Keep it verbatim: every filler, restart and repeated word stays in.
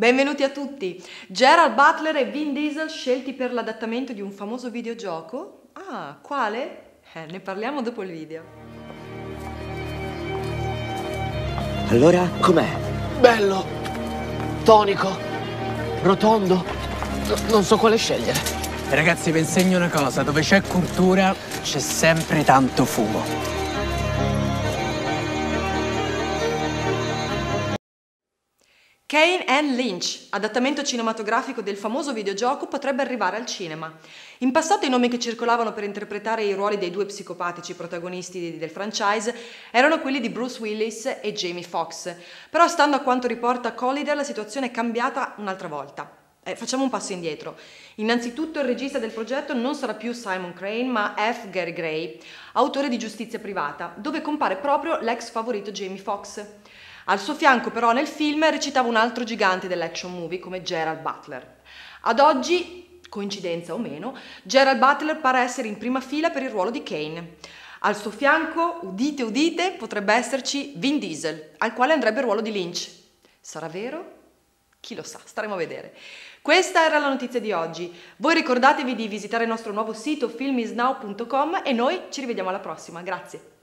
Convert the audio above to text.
Benvenuti a tutti! Gerald Butler e Vin Diesel scelti per l'adattamento di un famoso videogioco? Ah, quale? Eh, ne parliamo dopo il video. Allora, com'è? Bello, tonico, rotondo, non so quale scegliere. Ragazzi, vi insegno una cosa, dove c'è cultura c'è sempre tanto fumo. Kane and Lynch, adattamento cinematografico del famoso videogioco, potrebbe arrivare al cinema. In passato i nomi che circolavano per interpretare i ruoli dei due psicopatici protagonisti del franchise erano quelli di Bruce Willis e Jamie Foxx, però stando a quanto riporta Collider la situazione è cambiata un'altra volta. Eh, facciamo un passo indietro. Innanzitutto il regista del progetto non sarà più Simon Crane ma F. Gary Gray, autore di Giustizia privata, dove compare proprio l'ex favorito Jamie Foxx. Al suo fianco però nel film recitava un altro gigante dell'action movie come Gerald Butler. Ad oggi, coincidenza o meno, Gerald Butler pare essere in prima fila per il ruolo di Kane. Al suo fianco, udite udite, potrebbe esserci Vin Diesel, al quale andrebbe il ruolo di Lynch. Sarà vero? Chi lo sa, staremo a vedere. Questa era la notizia di oggi. Voi ricordatevi di visitare il nostro nuovo sito filmisnow punto com e noi ci rivediamo alla prossima. Grazie.